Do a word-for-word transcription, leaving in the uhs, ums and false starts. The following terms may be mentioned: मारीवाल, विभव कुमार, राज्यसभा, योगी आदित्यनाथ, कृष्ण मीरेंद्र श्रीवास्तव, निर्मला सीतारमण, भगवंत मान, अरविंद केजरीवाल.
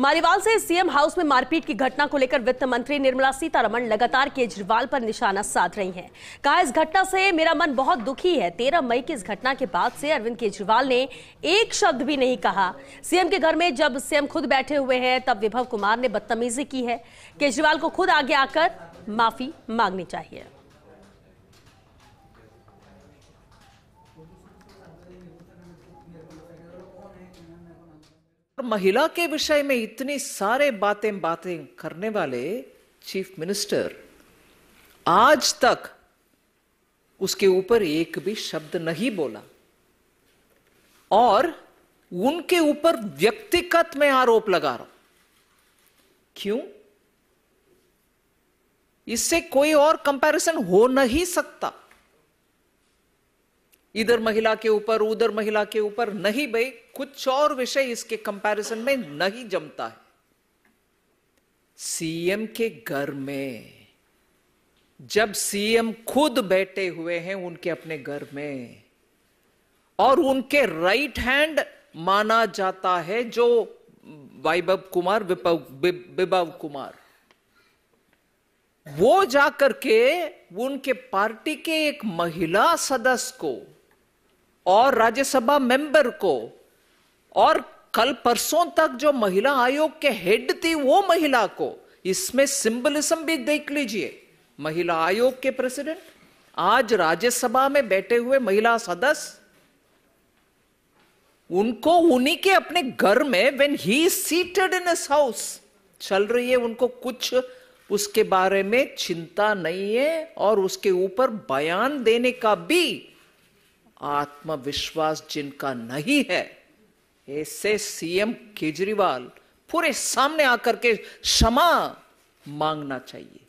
मारीवाल से CM house में मारपीट की घटना को लेकर वित्त मंत्री निर्मला सीतारमण लगातार केजरीवाल पर निशाना साध रही हैं। कहा, इस घटना से मेरा मन बहुत दुखी है। तेरह मई की इस घटना के बाद से अरविंद केजरीवाल ने एक शब्द भी नहीं कहा। सीएम के घर में जब सीएम खुद बैठे हुए हैं तब विभव कुमार ने बदतमीजी की है। केजरीवाल को खुद आगे आकर माफी मांगनी चाहिए। महिला के विषय में इतनी सारे बातें बातें करने वाले चीफ मिनिस्टर आज तक उसके ऊपर एक भी शब्द नहीं बोला और उनके ऊपर व्यक्तिगत में आरोप लगा रहा हूं। क्यों? इससे कोई और कंपैरिजन हो नहीं सकता। इधर महिला के ऊपर उधर महिला के ऊपर नहीं भाई, कुछ और विषय इसके कंपैरिजन में नहीं जमता है। सीएम के घर में जब सीएम खुद बैठे हुए हैं उनके अपने घर में और उनके राइट हैंड माना जाता है जो विभव कुमार विभव कुमार वो जाकर के उनके पार्टी के एक महिला सदस्य को और राज्यसभा मेंबर को और कल परसों तक जो महिला आयोग के हेड थी वो महिला को, इसमें सिंबलिज्म भी देख लीजिए। महिला आयोग के प्रेसिडेंट, आज राज्यसभा में बैठे हुए महिला सदस्य, उनको उन्हीं के अपने घर में when he is seated in his house चल रही है, उनको कुछ उसके बारे में चिंता नहीं है और उसके ऊपर बयान देने का भी आत्मविश्वास जिनका नहीं है। ऐसे सीएम केजरीवाल पूरे सामने आकर के क्षमा मांगना चाहिए।